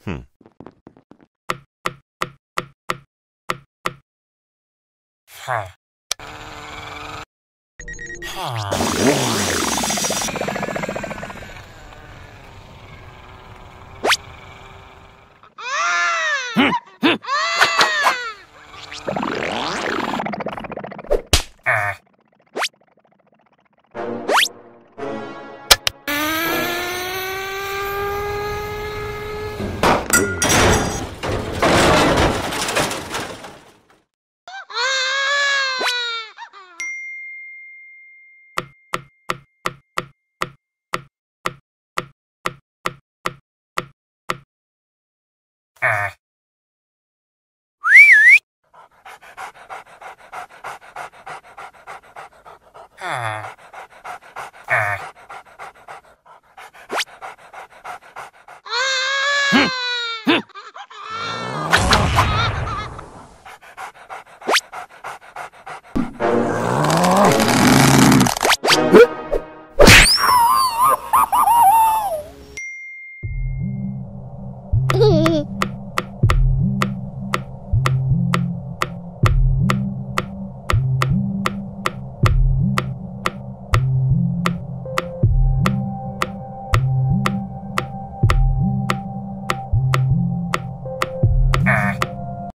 Ha. Ha. Ah.